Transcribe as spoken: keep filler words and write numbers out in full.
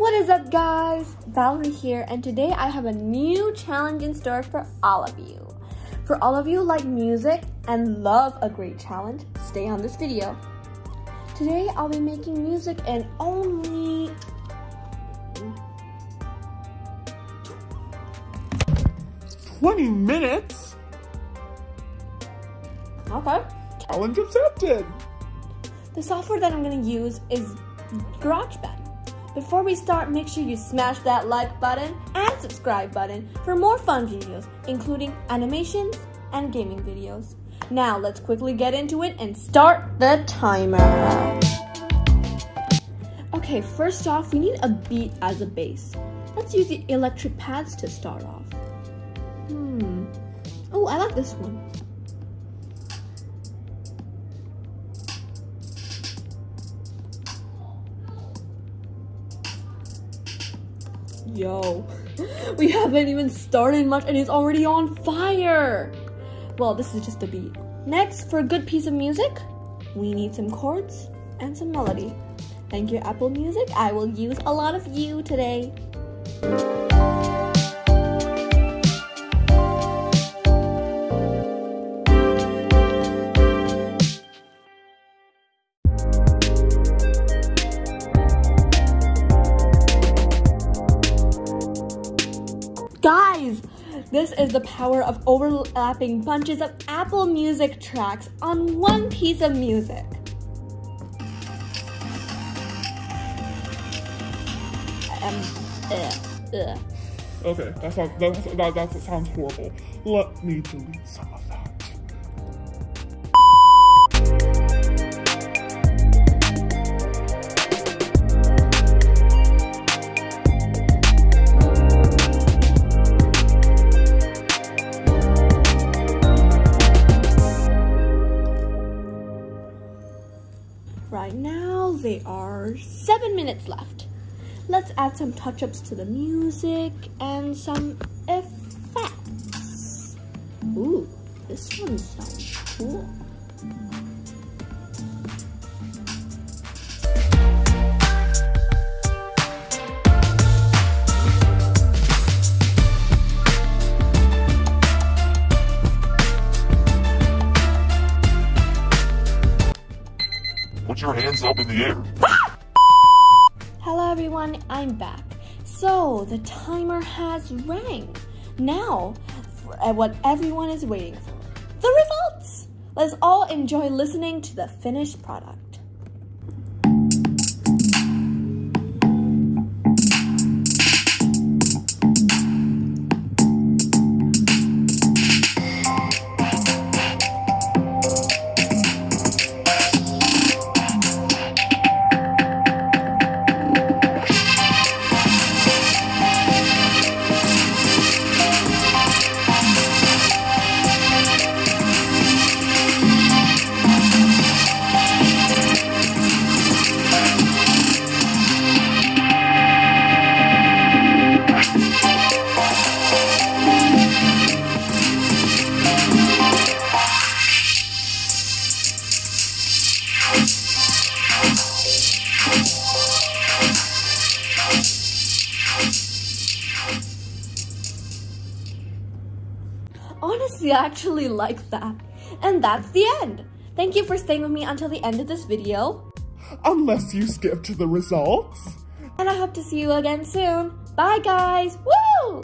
What is up guys? Valerie here, and today I have a new challenge in store for all of you. For all of you who like music and love a great challenge, stay on this video. Today I'll be making music in only twenty minutes. Okay. Challenge accepted. The software that I'm going to use is GarageBand. Before we start, make sure you smash that like button and subscribe button for more fun videos, including animations and gaming videos. Now let's quickly get into it and start the timer. Okay, first off, we need a beat as a base. Let's use the electric pads to start off. Hmm. Oh, I like this one. Yo, we haven't even started much and it's already on fire. Well, this is just a beat. Next, for a good piece of music, we need some chords and some melody. Thank you, Apple Music. I will use a lot of you today. Guys, this is the power of overlapping bunches of Apple Music tracks on one piece of music. Um, uh, uh. Okay, that sounds, that, that, that sounds horrible. Let me delete some of that. Right now, there are seven minutes left. Let's add some touch-ups to the music and some effects. Ooh, this one sounds cool. Put your hands up in the air. Hello everyone, I'm back. So the timer has rang. Now, for what everyone is waiting for, the results. Let's all enjoy listening to the finished product. Honestly, I actually like that. And that's the end. Thank you for staying with me until the end of this video. Unless you skipped the results. And I hope to see you again soon. Bye guys. Woo!